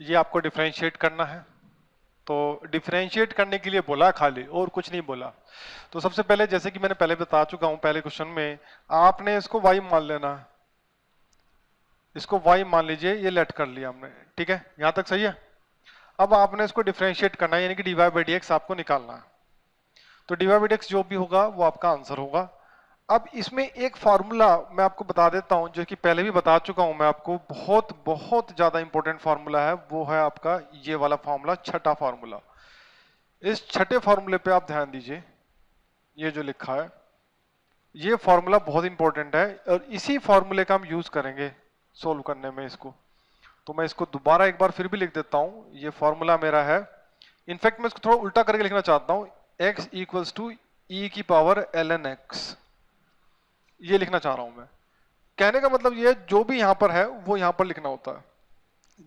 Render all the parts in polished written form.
ये आपको डिफ्रेंशिएट करना है। तो डिफ्रेंशिएट करने के लिए बोला खाली, और कुछ नहीं बोला। तो सबसे पहले, जैसे कि मैंने पहले बता चुका हूं पहले क्वेश्चन में, आपने इसको y मान लेना है, इसको y मान लीजिए, ये लेट कर लिया हमने, ठीक है, यहां तक सही है। अब आपने इसको डिफ्रेंशिएट करना है, यानी कि dy/dx आपको निकालना है। तो dy/dx जो भी होगा वो आपका आंसर होगा। अब इसमें एक फार्मूला मैं आपको बता देता हूं, जो कि पहले भी बता चुका हूं मैं आपको, बहुत बहुत ज़्यादा इंपॉर्टेंट फार्मूला है, वो है आपका ये वाला फार्मूला, छठा फार्मूला। इस छठे फार्मूले पे आप ध्यान दीजिए, ये जो लिखा है ये फार्मूला बहुत इंपॉर्टेंट है, और इसी फार्मूले का हम यूज़ करेंगे सोल्व करने में इसको। तो मैं इसको दोबारा एक बार फिर भी लिख देता हूँ, ये फार्मूला मेरा है, इनफैक्ट मैं इसको थोड़ा उल्टा करके लिखना चाहता हूँ, x = e की पावर ln x, ये लिखना चाह रहा हूं मैं। कहने का मतलब ये, जो भी यहाँ पर है वो यहाँ पर लिखना होता है,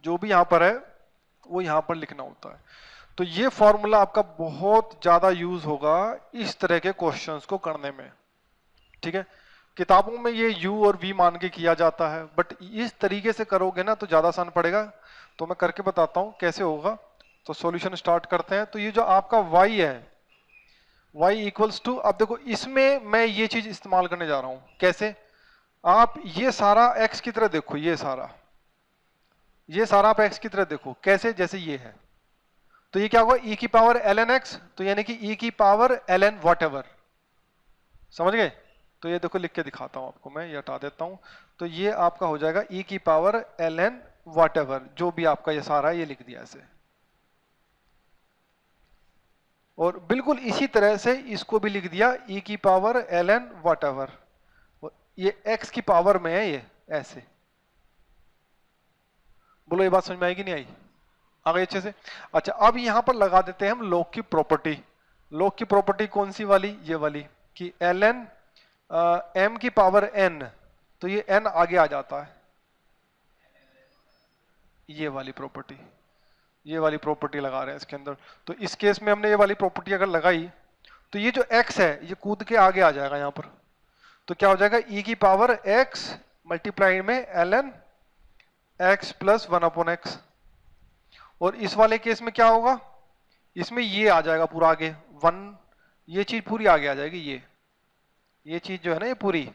जो भी यहाँ पर है वो यहाँ पर लिखना होता है। तो ये फॉर्मूला आपका बहुत ज़्यादा यूज होगा इस तरह के क्वेश्चंस को करने में, ठीक है। किताबों में ये u और v मान के किया जाता है, बट इस तरीके से करोगे ना तो ज़्यादा आसान पड़ेगा। तो मैं करके बताता हूँ कैसे होगा। तो सोल्यूशन स्टार्ट करते हैं। तो ये जो आपका y है, y = अब देखो इसमें मैं ये चीज इस्तेमाल करने जा रहा हूं, कैसे, आप ये सारा x की तरह देखो, ये सारा आप x की तरह देखो, कैसे, जैसे ये है। तो ये क्या होगा, e की पावर ln x, तो यानी कि e की पावर ln whatever, समझ गए। तो ये देखो लिख के दिखाता हूं आपको मैं, ये हटा देता हूं। तो ये आपका हो जाएगा e की पावर ln whatever, जो भी आपका ये सारा, ये लिख दिया ऐसे। और बिल्कुल इसी तरह से इसको भी लिख दिया e की पावर ln whatever, ये x की पावर में है, ये ऐसे। बोलो ये बात समझ में आएगी नहीं आई? आ गई अच्छे से? अच्छा, अब यहाँ पर लगा देते हैं हम लॉग की प्रॉपर्टी। लॉग की प्रॉपर्टी कौन सी वाली, ये वाली, कि ln m की पावर n, तो ये n आगे आ जाता है, ये वाली प्रॉपर्टी, ये वाली प्रॉपर्टी लगा रहे हैं इसके अंदर। तो इस केस में हमने ये वाली प्रॉपर्टी अगर लगाई तो ये जो x है ये कूद के आगे आ जाएगा यहाँ पर। तो क्या हो जाएगा, e की power x × ln x + 1/x। और इस वाले केस में क्या होगा, इसमें ये आ जाएगा पूरा आगे, 1, ये चीज़ पूरी आगे आ जाएगी, ये चीज़ जो है ना, ये पूरी,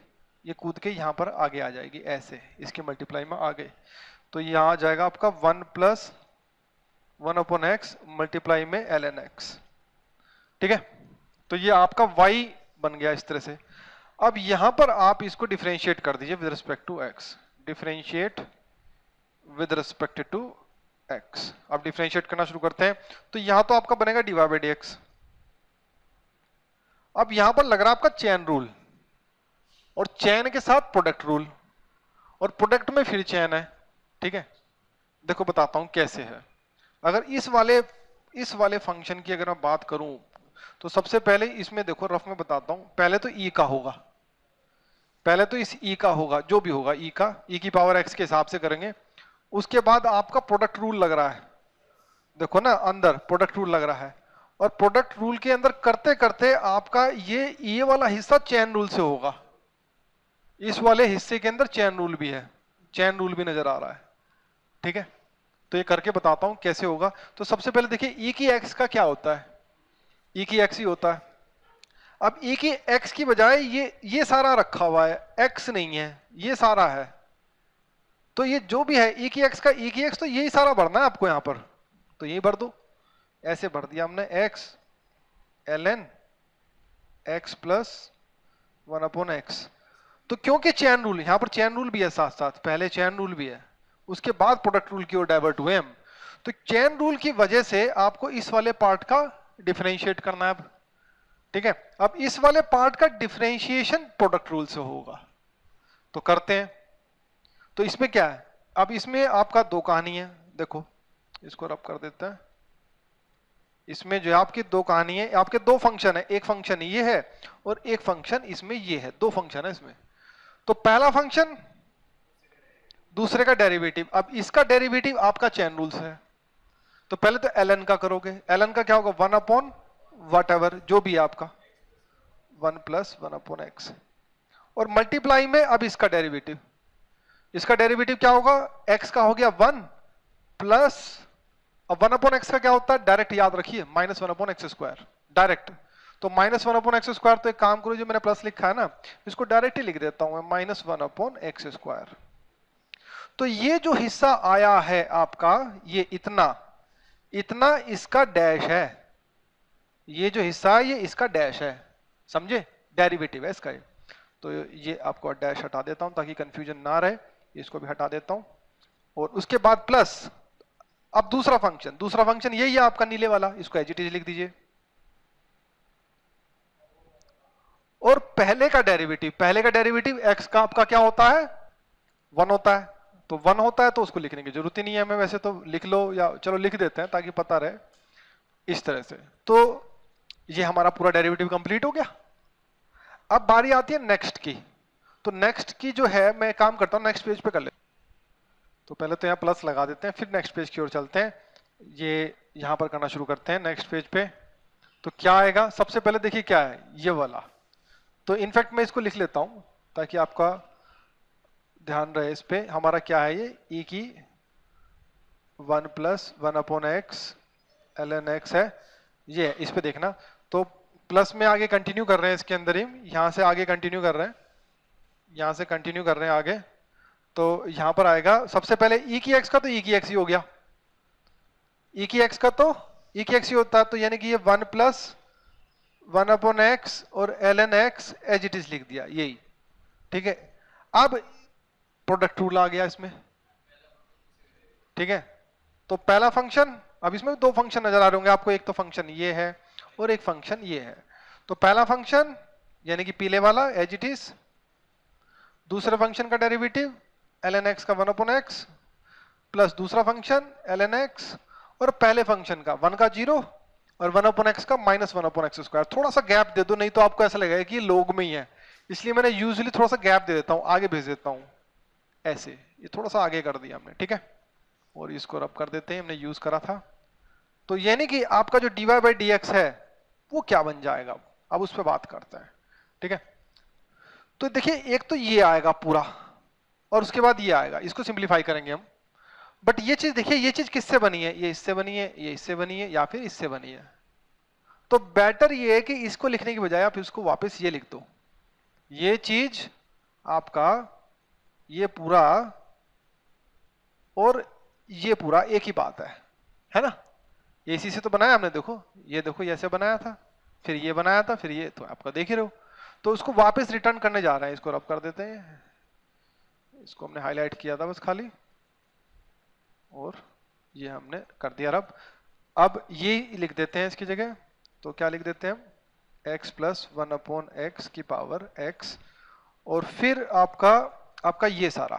ये कूद के यहाँ पर आगे आ जाएगी ऐसे, इसके मल्टीप्लाई में आगे। तो ये आ जाएगा आपका 1 + 1/x × ln x, ठीक है। तो ये आपका y बन गया इस तरह से। अब यहाँ पर आप इसको डिफ्रेंशिएट कर दीजिए विद रिस्पेक्ट टू x, अब डिफ्रेंशिएट करना शुरू करते हैं। तो यहाँ तो आपका बनेगा dy/dx। अब यहाँ पर लग रहा है आपका चैन रूल, और चैन के साथ प्रोडक्ट रूल, और प्रोडक्ट में फिर चैन है, ठीक है। देखो बताता हूँ कैसे है। अगर इस वाले फंक्शन की अगर मैं बात करूं, तो सबसे पहले इसमें देखो, रफ में बताता हूं, पहले तो e का होगा, जो भी होगा e का, e की पावर x के हिसाब से करेंगे। उसके बाद आपका प्रोडक्ट रूल लग रहा है, देखो ना अंदर प्रोडक्ट रूल लग रहा है, और प्रोडक्ट रूल के अंदर करते करते आपका ये वाला हिस्सा चैन रूल से होगा। इस वाले हिस्से के अंदर चैन रूल भी है, चैन रूल भी नजर आ रहा है, ठीक है। तो ये करके बताता हूँ कैसे होगा। तो सबसे पहले देखिए e की x का क्या होता है, e की x ही होता है। अब e की x की बजाय ये सारा रखा हुआ है, x नहीं है, ये सारा है। तो ये जो भी है e की x, तो यही सारा भरना है आपको यहाँ पर। तो यही भर दो, ऐसे भर दिया हमने x ln x + 1/x। तो क्योंकि चैन रूल, यहाँ पर चैन रूल भी है साथ साथ, पहले चैन रूल भी है, उसके बाद प्रोडक्ट रूल की ओर डाइवर्ट हुए हम। तो चैन रूल की वजह से आपको इस वाले पार्ट का डिफरेंशिएट करना है अब, ठीक है। अब इस वाले पार्ट का डिफरेंशिएशन प्रोडक्ट रूल से होगा, तो करते हैं। तो इसमें क्या है, अब इसमें आपका दो कहानी है, देखो इसको रब कर देता है। इसमें जो आपकी दो कहानी है, आपके दो फंक्शन है, एक फंक्शन ये है और एक फंक्शन इसमें ये है, दो फंक्शन है इसमें। तो पहला फंक्शन दूसरे का डेरिवेटिव, अब इसका डेरिवेटिव आपका चैन रूल से है। तो पहले तो ln का करोगे, ln का क्या होगा, 1/whatever, जो भी है आपका, 1 + 1/x, और मल्टीप्लाई में अब इसका डेरिवेटिव क्या होगा, x का हो गया 1 प्लस अब 1/x का क्या होता है डायरेक्ट याद रखिए -1/x² डायरेक्ट, तो -1/x² तो एक काम करो जो मैंने प्लस लिखा है ना इसको डायरेक्ट ही लिख देता हूं मैं -1/x²। तो ये जो हिस्सा आया है आपका ये इतना इतना इसका डैश है, ये जो हिस्सा है ये इसका डैश है, समझे डेरिवेटिव है इसका ये। तो ये आपको डैश हटा देता हूं ताकि कंफ्यूजन ना रहे, इसको भी हटा देता हूं और उसके बाद प्लस अब दूसरा फंक्शन यही है आपका नीले वाला, इसको एज इट इज लिख दीजिए और पहले का डेरिवेटिव x का आपका क्या होता है 1 होता है, तो 1 होता है तो उसको लिखने की जरूरत ही नहीं है हमें, वैसे तो लिख लो या चलो लिख देते हैं ताकि पता रहे इस तरह से। तो ये हमारा पूरा डेरिवेटिव कंप्लीट हो गया। अब बारी आती है नेक्स्ट की, तो नेक्स्ट की जो है मैं काम करता हूं नेक्स्ट पेज पे कर ले, तो पहले तो यहाँ प्लस लगा देते हैं फिर नेक्स्ट पेज की ओर चलते हैं। ये यहाँ पर करना शुरू करते हैं नेक्स्ट पेज पे, तो क्या आएगा सबसे पहले देखिए क्या है ये वाला, तो इनफैक्ट मैं इसको लिख लेता हूँ ताकि आपका ध्यान रहे इस पे। हमारा क्या है ये e की 1 + 1/x ln x है, ये इस पे देखना, तो प्लस में आगे कंटिन्यू कर रहे हैं इसके अंदर ही, यहाँ से आगे कंटिन्यू कर रहे हैं आगे, तो यहाँ पर आएगा सबसे पहले e की x का, तो e की x ही हो गया, e की x ही होता है, तो यानी कि ये 1 + 1/x और ln x as it is लिख दिया यही, ठीक है। अब प्रोडक्ट रूल आ गया इसमें, ठीक है। तो पहला फंक्शन, अब इसमें दो फंक्शन नजर आ रहे होंगे आपको, एक तो फंक्शन ये है और एक फंक्शन ये है। तो पहला फंक्शन यानी कि पीले वाला एज इट इज, दूसरे फंक्शन का डेरिवेटिव ln x का 1/x प्लस दूसरा फंक्शन ln x और पहले फंक्शन का 1 का 0 और 1/x का -1/x²। थोड़ा सा गैप दे दो नहीं तो आपको ऐसा लगेगा कि लोग में ही है, इसलिए मैंने यूजुअली थोड़ा सा गैप दे देता हूँ, आगे भेज देता हूँ ऐसे, ये थोड़ा सा आगे कर दिया हमने, ठीक है। और इसको रब कर देते हैं, हमने यूज करा था। तो यानी कि आपका जो dy/dx है वो क्या बन जाएगा, अब उस पर बात करते हैं, ठीक है। तो देखिए एक तो ये आएगा पूरा और उसके बाद ये आएगा, इसको सिंप्लीफाई करेंगे हम, बट ये चीज देखिए ये चीज किससे बनी है, ये इससे बनी है, ये इससे बनी है या फिर इससे बनी है। तो बेटर ये है कि इसको लिखने की बजाय आप इसको वापस ये लिख दो, ये चीज आपका ये पूरा और ये पूरा एक ही बात है ना, इसी से तो बनाया हमने, देखो ये ऐसे बनाया था फिर ये बनाया था फिर ये, तो आपका देख ही रहो। तो उसको वापस रिटर्न करने जा रहे हैं, इसको रब कर देते हैं, इसको हमने हाईलाइट किया था बस खाली और ये हमने कर दिया रब। अब ये लिख देते हैं इसकी जगह, तो क्या लिख देते हैं हम x + 1/x⁴x और फिर आपका ये सारा।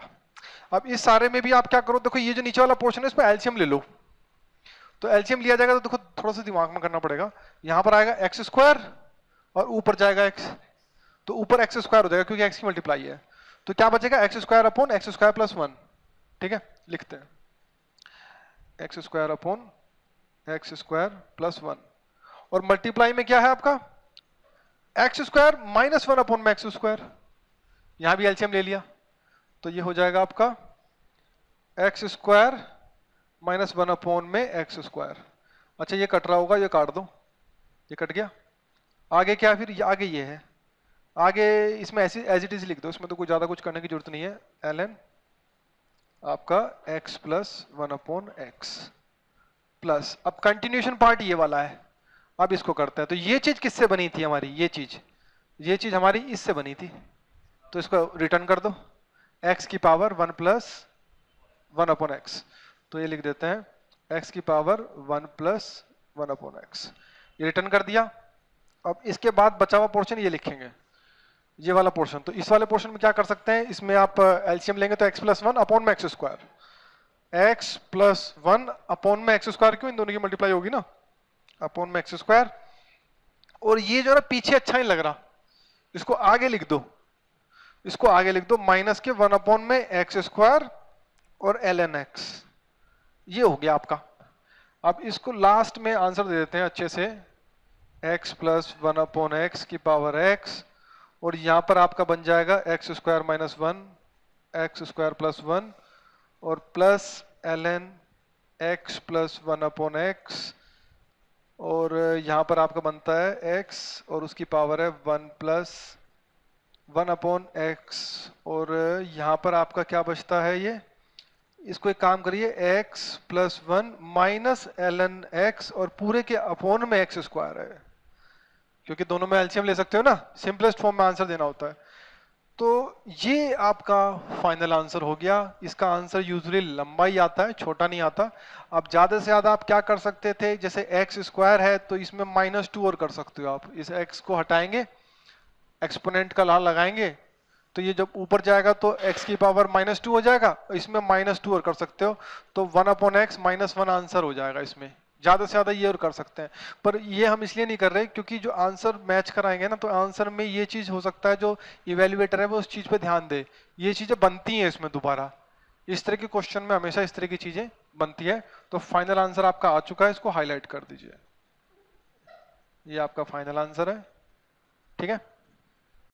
अब इस सारे में भी आप क्या करो, देखो ये जो नीचे वाला पोर्शन है इस पर एलसीएम ले लो, तो एलसीएम लिया जाएगा तो देखो थोड़ा सा दिमाग में करना पड़ेगा, यहाँ पर आएगा x² और ऊपर जाएगा x, तो ऊपर x² हो जाएगा क्योंकि x की मल्टीप्लाई है, तो क्या बचेगा x² / x² + 1, ठीक है। लिखते हैं x² / x² + 1 और मल्टीप्लाई में क्या है आपका x² - 1/x², यहाँ भी एलसीएम ले लिया, तो ये हो जाएगा आपका x² - 1/x²। अच्छा ये कट रहा होगा, ये काट दो, ये कट गया। आगे क्या, फिर आगे ये है, आगे इसमें ऐसे एज इट इज लिख दो, इसमें तो कुछ ज़्यादा कुछ करने की जरूरत नहीं है। ln आपका x + 1/x प्लस अब कंटिन्यूशन पार्ट ये वाला है, अब इसको करते हैं। तो ये चीज़ किससे बनी थी हमारी, ये चीज़ हमारी इससे बनी थी, तो इसको रिटर्न कर दो x की पावर 1 + 1/x, तो ये लिख देते हैं x की पावर 1 + 1/x, ये रिटर्न कर दिया। अब इसके बाद बचा हुआ पोर्शन ये लिखेंगे, ये वाला पोर्शन, तो इस वाले पोर्शन में क्या कर सकते हैं, इसमें आप एलसीएम लेंगे तो x + 1/x², x + 1/x² क्यों, इन दोनों की मल्टीप्लाई होगी ना, x² और ये जो है ना पीछे अच्छा नहीं लग रहा, इसको आगे लिख दो -1/x² और ln x, ये हो गया आपका। अब इसको लास्ट में आंसर दे देते हैं अच्छे से, x + 1/x⁴x और यहाँ पर आपका बन जाएगा x² - 1/x² + 1 और plus ln x plus 1/x और यहाँ पर आपका बनता है x और उसकी पावर है 1 प्लस 1/x और यहाँ पर आपका क्या बचता है ये, इसको एक काम करिए x plus 1 minus ln x और पूरे के अपोन में x स्क्वायर है क्योंकि दोनों में एलसीएम ले सकते हो ना, सिंपलेस्ट फॉर्म में आंसर देना होता है। तो ये आपका फाइनल आंसर हो गया। इसका आंसर यूजुअली लंबा ही आता है, छोटा नहीं आता। अब ज़्यादा से ज़्यादा आप क्या कर सकते थे, जैसे x स्क्वायर है तो इसमें -2 और कर सकते हो आप, इस x को हटाएंगे एक्सपोनेंट का ला लगाएंगे तो ये जब ऊपर जाएगा तो x की पावर -2 हो जाएगा, इसमें -2 और कर सकते हो तो 1/x -1 आंसर हो जाएगा इसमें। ज़्यादा से ज़्यादा ये और कर सकते हैं, पर ये हम इसलिए नहीं कर रहे क्योंकि जो आंसर मैच कराएंगे ना तो आंसर में ये चीज़ हो सकता है जो इवेल्युएटर है वो उस चीज़ पे ध्यान दे, ये चीज़ें बनती हैं इसमें दोबारा, इस तरह के क्वेश्चन में हमेशा इस तरह की चीज़ें बनती है। तो फाइनल आंसर आपका आ चुका है, इसको हाईलाइट कर दीजिए, ये आपका फाइनल आंसर है। ठीक है।